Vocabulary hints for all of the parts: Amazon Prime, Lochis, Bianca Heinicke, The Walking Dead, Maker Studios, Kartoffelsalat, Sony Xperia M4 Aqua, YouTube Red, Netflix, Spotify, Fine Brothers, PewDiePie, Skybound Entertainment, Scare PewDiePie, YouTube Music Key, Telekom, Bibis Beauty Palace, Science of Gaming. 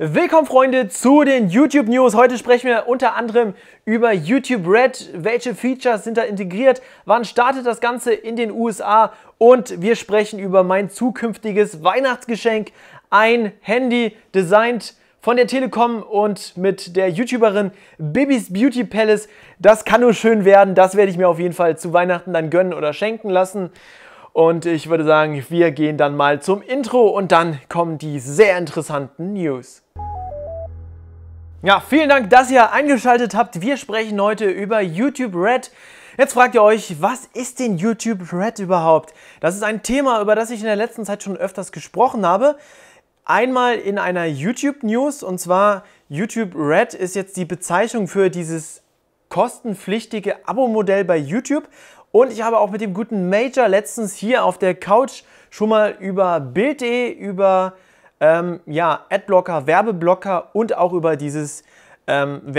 Willkommen Freunde zu den YouTube News. Heute sprechen wir unter anderem über YouTube Red. Welche Features sind da integriert? Wann startet das Ganze in den USA? Und wir sprechen über mein zukünftiges Weihnachtsgeschenk. Ein Handy designt von der Telekom und mit der YouTuberin Bibis Beauty Palace. Das kann nur schön werden. Das werde ich mir auf jeden Fall zu Weihnachten dann gönnen oder schenken lassen. Und ich würde sagen, wir gehen dann mal zum Intro und dann kommen die sehr interessanten News. Ja, vielen Dank, dass ihr eingeschaltet habt. Wir sprechen heute über YouTube Red. Jetzt fragt ihr euch, was ist denn YouTube Red überhaupt? Das ist ein Thema, über das ich in der letzten Zeit schon öfters gesprochen habe. Einmal in einer YouTube News, und zwar YouTube Red ist jetzt die Bezeichnung für dieses kostenpflichtige Abo-Modell bei YouTube. Und ich habe auch mit dem guten Major letztens hier auf der Couch schon mal über Bild.de, über Adblocker, Werbeblocker und auch über dieses diesen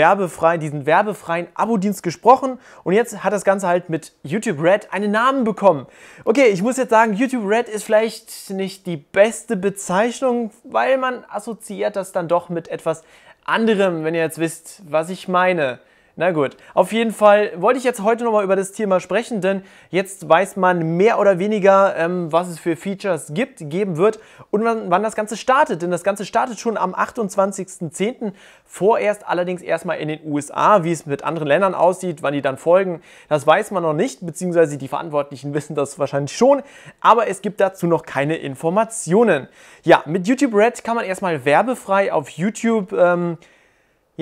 werbefreien Abo-Dienst gesprochen. Und jetzt hat das Ganze halt mit YouTube Red einen Namen bekommen. Okay, ich muss jetzt sagen, YouTube Red ist vielleicht nicht die beste Bezeichnung, weil man assoziiert das dann doch mit etwas anderem, wenn ihr jetzt wisst, was ich meine. Na gut, auf jeden Fall wollte ich jetzt heute nochmal über das Thema sprechen, denn jetzt weiß man mehr oder weniger, was es für Features geben wird und wann das Ganze startet. Denn das Ganze startet schon am 28.10. Vorerst allerdings erstmal in den USA. Wie es mit anderen Ländern aussieht, wann die dann folgen, das weiß man noch nicht, beziehungsweise die Verantwortlichen wissen das wahrscheinlich schon, aber es gibt dazu noch keine Informationen. Ja, mit YouTube Red kann man erstmal werbefrei auf YouTube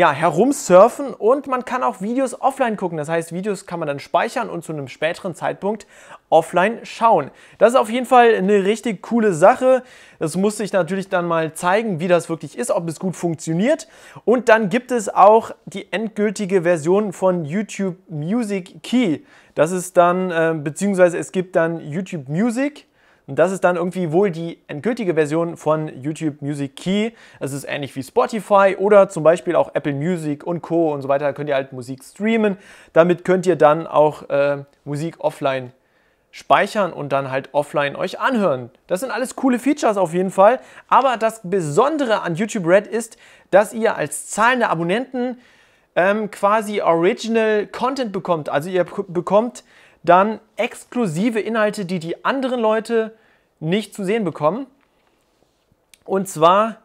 herumsurfen und man kann auch Videos offline gucken. Das heißt, Videos kann man dann speichern und zu einem späteren Zeitpunkt offline schauen. Das ist auf jeden Fall eine richtig coole Sache. Das musste ich natürlich dann mal zeigen, wie das wirklich ist, ob es gut funktioniert. Und dann gibt es auch die endgültige Version von YouTube Music Key. Das ist dann, beziehungsweise es gibt dann YouTube Music. Und das ist dann irgendwie wohl die endgültige Version von YouTube Music Key. Das ist ähnlich wie Spotify oder zum Beispiel auch Apple Music und Co. und so weiter. Da könnt ihr halt Musik streamen. Damit könnt ihr dann auch Musik offline speichern und dann halt offline euch anhören. Das sind alles coole Features auf jeden Fall. Aber das Besondere an YouTube Red ist, dass ihr als zahlende Abonnenten quasi Original Content bekommt. Also ihr bekommt dann exklusive Inhalte, die die anderen Leute nicht zu sehen bekommen. Und zwar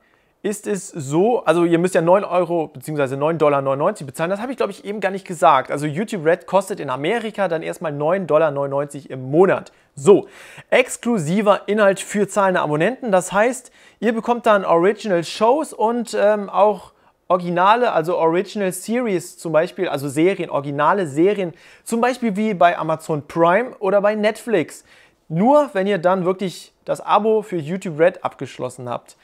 ist es so, also ihr müsst ja 9 Euro bzw. $9,99 bezahlen. Das habe ich, glaube ich, eben gar nicht gesagt. Also YouTube Red kostet in Amerika dann erstmal $9,99 im Monat. So, exklusiver Inhalt für zahlende Abonnenten. Das heißt, ihr bekommt dann Original Shows und auch Originale, also Original Series zum Beispiel, also Serien, originale Serien, zum Beispiel wie bei Amazon Prime oder bei Netflix. Nur, wenn ihr dann wirklich das Abo für YouTube Red abgeschlossen habt.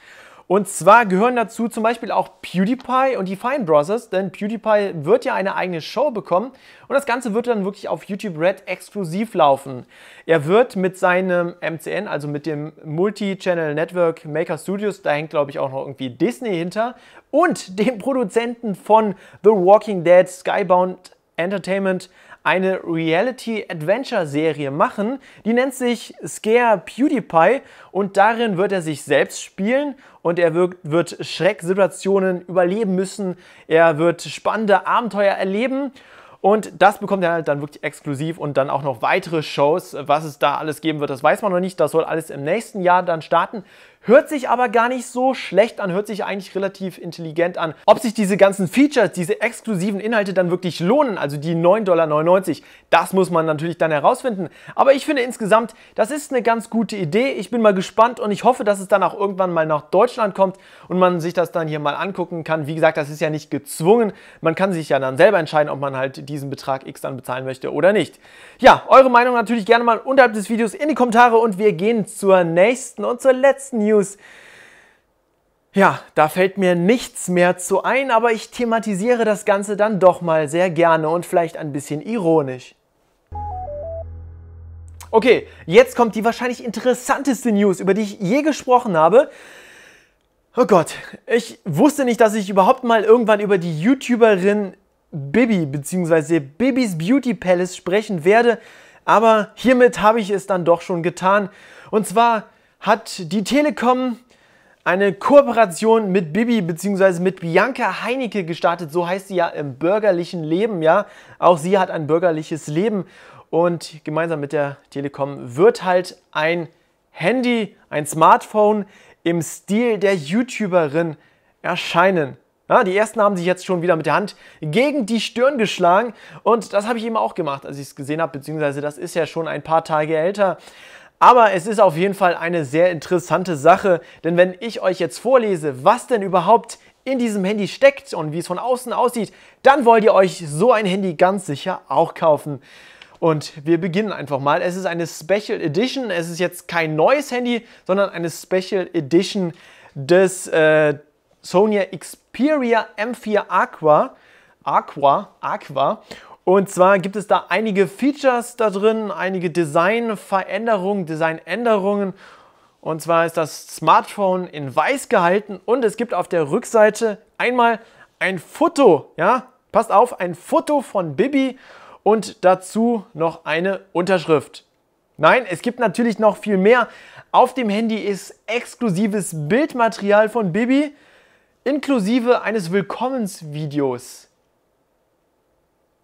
Und zwar gehören dazu zum Beispiel auch PewDiePie und die Fine Brothers, denn PewDiePie wird ja eine eigene Show bekommen und das Ganze wird dann wirklich auf YouTube Red exklusiv laufen. Er wird mit seinem MCN, also mit dem Multi-Channel Network Maker Studios, da hängt glaube ich auch noch irgendwie Disney hinter, und dem Produzenten von The Walking Dead, Skybound Entertainment, eine Reality-Adventure-Serie machen. Die nennt sich Scare PewDiePie und darin wird er sich selbst spielen und er wird Schrecksituationen überleben müssen. Er wird spannende Abenteuer erleben und das bekommt er halt dann wirklich exklusiv und dann auch noch weitere Shows. Was es da alles geben wird, das weiß man noch nicht. Das soll alles im nächsten Jahr dann starten. Hört sich aber gar nicht so schlecht an, hört sich eigentlich relativ intelligent an. Ob sich diese ganzen Features, diese exklusiven Inhalte dann wirklich lohnen, also die $9,99, das muss man natürlich dann herausfinden. Aber ich finde insgesamt, das ist eine ganz gute Idee. Ich bin mal gespannt und ich hoffe, dass es dann auch irgendwann mal nach Deutschland kommt und man sich das dann hier mal angucken kann. Wie gesagt, das ist ja nicht gezwungen. Man kann sich ja dann selber entscheiden, ob man halt diesen Betrag X dann bezahlen möchte oder nicht. Ja, eure Meinung natürlich gerne mal unterhalb des Videos in die Kommentare und wir gehen zur nächsten und zur letzten News. Ja, da fällt mir nichts mehr zu ein, aber ich thematisiere das Ganze dann doch mal sehr gerne und vielleicht ein bisschen ironisch. Okay, jetzt kommt die wahrscheinlich interessanteste News, über die ich je gesprochen habe. Oh Gott, ich wusste nicht, dass ich überhaupt mal irgendwann über die YouTuberin Bibi bzw. Bibis Beauty Palace sprechen werde, aber hiermit habe ich es dann doch schon getan. Und zwar hat die Telekom eine Kooperation mit Bibi bzw. mit Bianca Heinicke gestartet. So heißt sie ja im bürgerlichen Leben, ja. Auch sie hat ein bürgerliches Leben. Und gemeinsam mit der Telekom wird halt ein Handy, ein Smartphone im Stil der YouTuberin erscheinen. Ja, die ersten haben sich jetzt schon wieder mit der Hand gegen die Stirn geschlagen. Und das habe ich eben auch gemacht, als ich es gesehen habe. Beziehungsweise das ist ja schon ein paar Tage älter. Aber es ist auf jeden Fall eine sehr interessante Sache. Denn wenn ich euch jetzt vorlese, was denn überhaupt in diesem Handy steckt und wie es von außen aussieht, dann wollt ihr euch so ein Handy ganz sicher auch kaufen. Und wir beginnen einfach mal. Es ist eine Special Edition. Es ist jetzt kein neues Handy, sondern eine Special Edition des Sony Xperia M4 Aqua. Und zwar gibt es da einige Features da drin, einige Designveränderungen, Designänderungen. Und zwar ist das Smartphone in weiß gehalten und es gibt auf der Rückseite einmal ein Foto. Ja, passt auf, ein Foto von Bibi. Und dazu noch eine Unterschrift. Nein, es gibt natürlich noch viel mehr. Auf dem Handy ist exklusives Bildmaterial von Bibi, inklusive eines Willkommensvideos.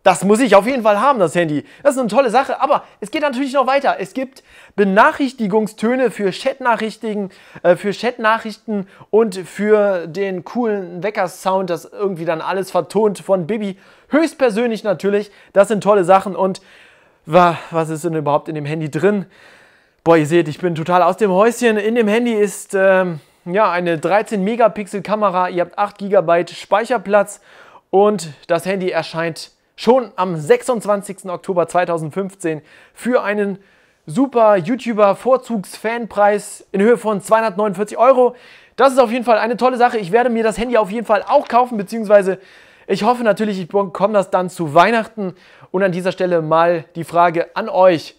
Das muss ich auf jeden Fall haben, das Handy. Das ist eine tolle Sache, aber es geht natürlich noch weiter. Es gibt Benachrichtigungstöne für Chatnachrichten, und für den coolen Wecker-Sound, das irgendwie dann alles vertont von Bibi. Höchstpersönlich natürlich. Das sind tolle Sachen. Und was ist denn überhaupt in dem Handy drin? Boah, ihr seht, ich bin total aus dem Häuschen. In dem Handy ist ja, eine 13-Megapixel-Kamera. Ihr habt 8 GB Speicherplatz und das Handy erscheint schon am 26. Oktober 2015 für einen super YouTuber-Vorzugs-Fanpreis in Höhe von 249 €. Das ist auf jeden Fall eine tolle Sache. Ich werde mir das Handy auf jeden Fall auch kaufen, beziehungsweise ich hoffe natürlich, ich bekomme das dann zu Weihnachten. Und an dieser Stelle mal die Frage an euch.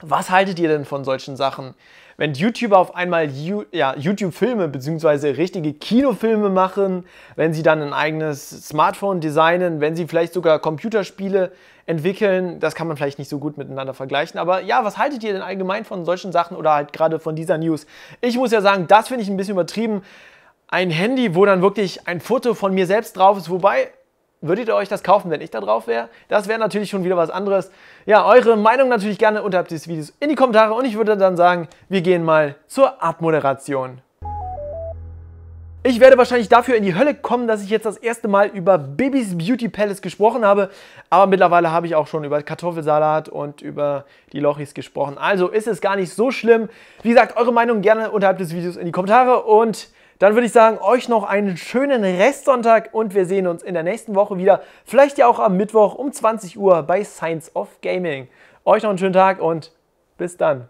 Was haltet ihr denn von solchen Sachen? Wenn YouTuber auf einmal YouTube-Filme bzw. richtige Kinofilme machen, wenn sie dann ein eigenes Smartphone designen, wenn sie vielleicht sogar Computerspiele entwickeln, das kann man vielleicht nicht so gut miteinander vergleichen. Aber ja, was haltet ihr denn allgemein von solchen Sachen oder halt gerade von dieser News? Ich muss ja sagen, das finde ich ein bisschen übertrieben. Ein Handy, wo dann wirklich ein Foto von mir selbst drauf ist, wobei... Würdet ihr euch das kaufen, wenn ich da drauf wäre? Das wäre natürlich schon wieder was anderes. Ja, eure Meinung natürlich gerne unterhalb des Videos in die Kommentare und ich würde dann sagen, wir gehen mal zur Abmoderation. Ich werde wahrscheinlich dafür in die Hölle kommen, dass ich jetzt das erste Mal über Bibis Beauty Palace gesprochen habe, aber mittlerweile habe ich auch schon über Kartoffelsalat und über die Lochis gesprochen. Also ist es gar nicht so schlimm. Wie gesagt, eure Meinung gerne unterhalb des Videos in die Kommentare und... Dann würde ich sagen, euch noch einen schönen Restsonntag und wir sehen uns in der nächsten Woche wieder. Vielleicht ja auch am Mittwoch um 20 Uhr bei Science of Gaming. Euch noch einen schönen Tag und bis dann.